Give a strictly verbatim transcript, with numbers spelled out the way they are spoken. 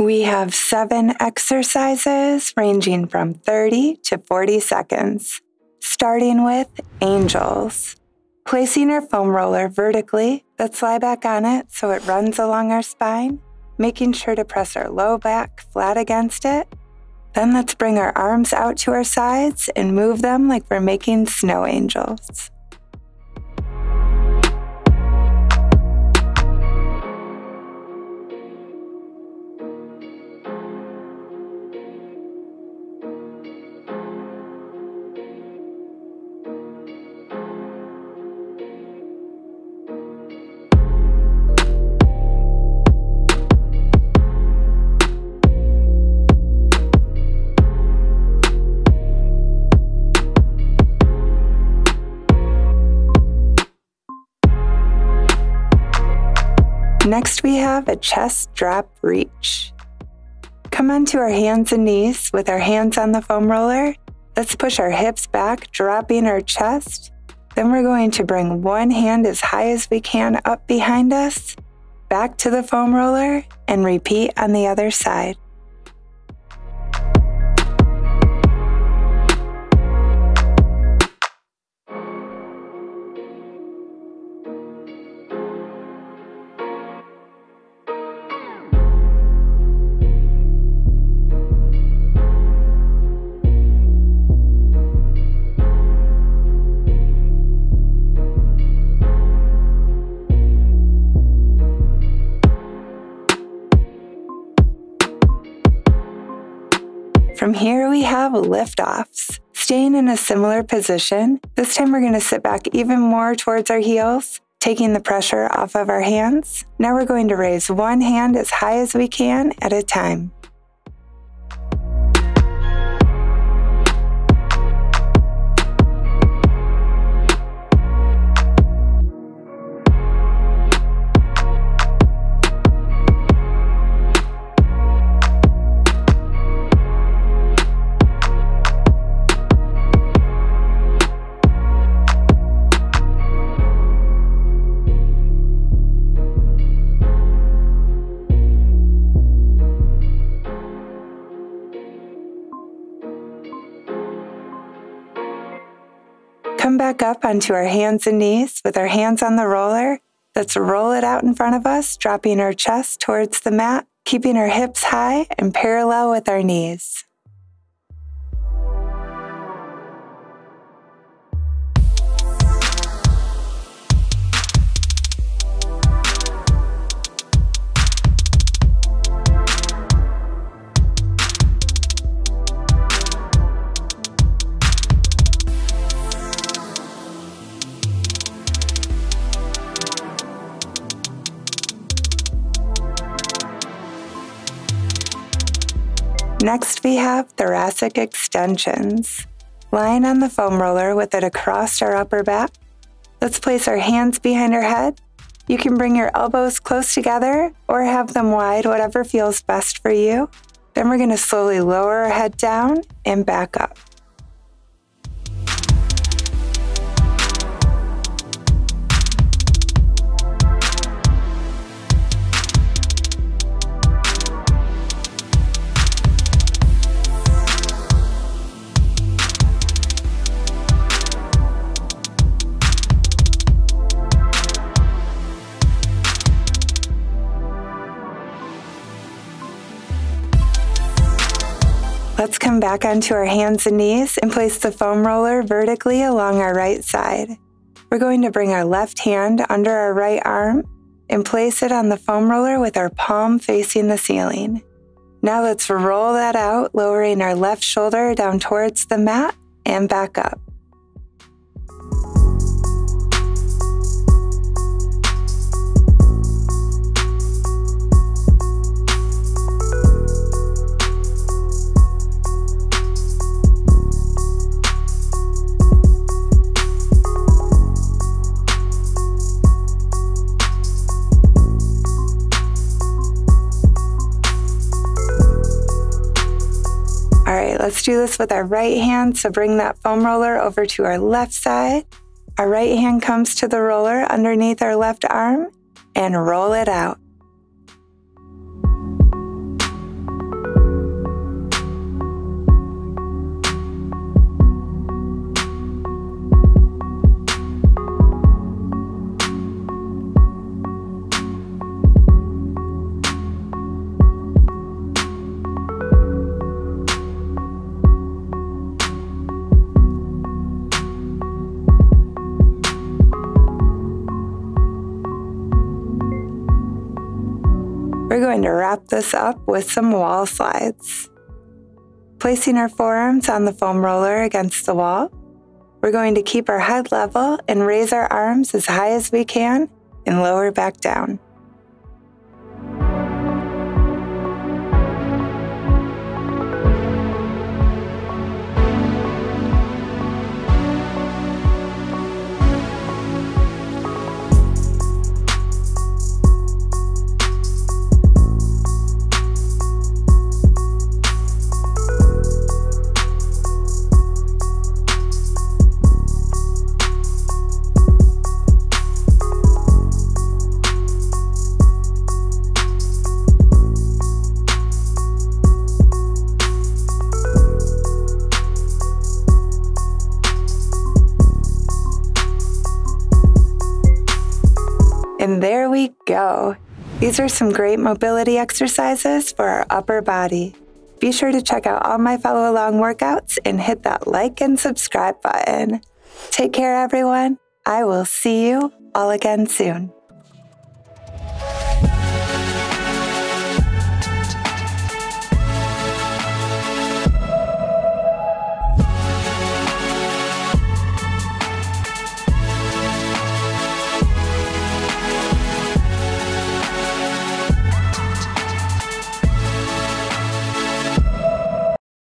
We have seven exercises ranging from thirty to forty seconds, starting with angels. Placing our foam roller vertically, let's lie back on it so it runs along our spine, making sure to press our low back flat against it. Then let's bring our arms out to our sides and move them like we're making snow angels. Next, we have a chest drop reach. Come onto our hands and knees with our hands on the foam roller. Let's push our hips back, dropping our chest. Then we're going to bring one hand as high as we can up behind us, back to the foam roller, and repeat on the other side. From here, we have liftoffs. Staying in a similar position, this time we're going to sit back even more towards our heels, taking the pressure off of our hands. Now we're going to raise one hand as high as we can at a time. Come back up onto our hands and knees with our hands on the roller. Let's roll it out in front of us, dropping our chest towards the mat, keeping our hips high and parallel with our knees. Next, we have thoracic extensions. Lying on the foam roller with it across our upper back, let's place our hands behind our head. You can bring your elbows close together or have them wide, whatever feels best for you. Then we're going to slowly lower our head down and back up. Let's come back onto our hands and knees and place the foam roller vertically along our right side. We're going to bring our left hand under our right arm and place it on the foam roller with our palm facing the ceiling. Now let's roll that out, lowering our left shoulder down towards the mat and back up. Let's do this with our right hand, so bring that foam roller over to our left side. Our right hand comes to the roller underneath our left arm and roll it out. We're going to wrap this up with some wall slides. Placing our forearms on the foam roller against the wall, we're going to keep our head level and raise our arms as high as we can and lower back down. And there we go. These are some great mobility exercises for our upper body. Be sure to check out all my follow along workouts and hit that like and subscribe button. Take care, everyone. I will see you all again soon.